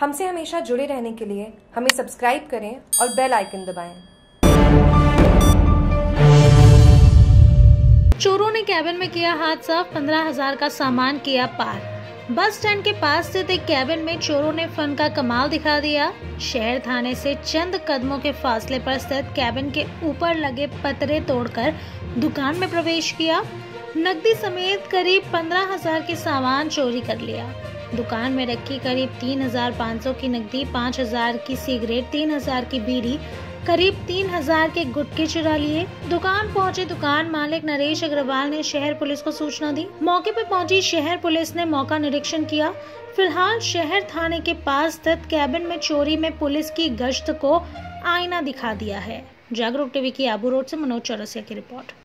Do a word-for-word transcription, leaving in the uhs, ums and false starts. हमसे हमेशा जुड़े रहने के लिए हमें सब्सक्राइब करें और बेल आइकन दबाएं। चोरों ने कैबिन में किया हादसा, पंद्रह हजार का सामान किया पार। बस स्टैंड के पास स्थित एक कैबिन में चोरों ने फन का कमाल दिखा दिया। शहर थाने से चंद कदमों के फासले पर स्थित कैबिन के ऊपर लगे पतरे तोड़कर दुकान में प्रवेश किया। नकदी समेत करीब पंद्रह हजार के सामान चोरी कर लिया। दुकान में रखी करीब तीन हजार पाँच सौ की नकदी, पाँच हजार की सिगरेट, तीन हजार की बीड़ी, करीब तीन हजार के गुटके चुरा लिए। दुकान पहुंचे दुकान मालिक नरेश अग्रवाल ने शहर पुलिस को सूचना दी। मौके पर पहुंची शहर पुलिस ने मौका निरीक्षण किया। फिलहाल शहर थाने के पास स्थित कैबिन में चोरी में पुलिस की गश्त को आईना दिखा दिया है। जागरूक टीवी की आबू रोड से मनोज चौरसिया की रिपोर्ट।